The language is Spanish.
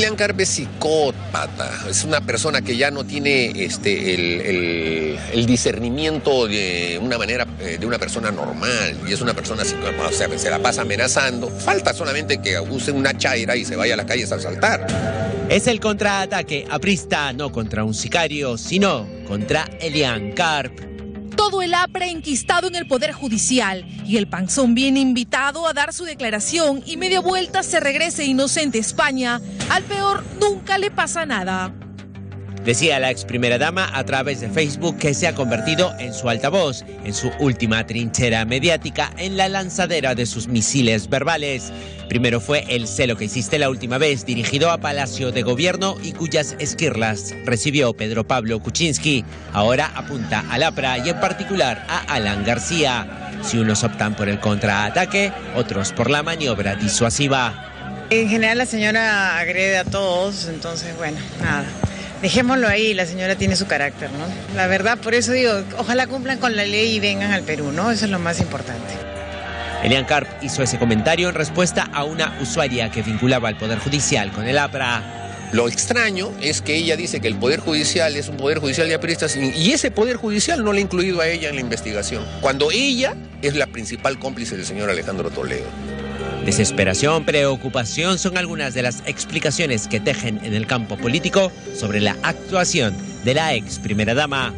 Eliane Karp es psicópata, es una persona que ya no tiene el discernimiento de una persona normal, y es una persona psicópata, o sea, que se la pasa amenazando. Falta solamente que use una chaira y se vaya a las calles a asaltar. Es el contraataque aprista, no contra un sicario, sino contra Eliane Karp. Todo el APRA enquistado en el Poder Judicial, y el panzón viene invitado a dar su declaración y media vuelta se regrese inocente a España. Al peor nunca le pasa nada. Decía la ex primera dama a través de Facebook que se ha convertido en su altavoz, en su última trinchera mediática, en la lanzadera de sus misiles verbales. Primero fue el "sé lo que hiciste la última vez", dirigido a Palacio de Gobierno y cuyas esquirlas recibió Pedro Pablo Kuczynski. Ahora apunta al APRA y en particular a Alan García. Si unos optan por el contraataque, otros por la maniobra disuasiva. En general la señora agrede a todos, entonces bueno, nada. Dejémoslo ahí, la señora tiene su carácter, ¿no? La verdad, por eso digo, ojalá cumplan con la ley y vengan al Perú, ¿no? Eso es lo más importante. Eliane Karp hizo ese comentario en respuesta a una usuaria que vinculaba al Poder Judicial con el APRA. Lo extraño es que ella dice que el Poder Judicial es un Poder Judicial de apristas, y ese Poder Judicial no le ha incluido a ella en la investigación, cuando ella es la principal cómplice del señor Alejandro Toledo. Desesperación, preocupación son algunas de las explicaciones que tejen en el campo político sobre la actuación de la ex primera dama.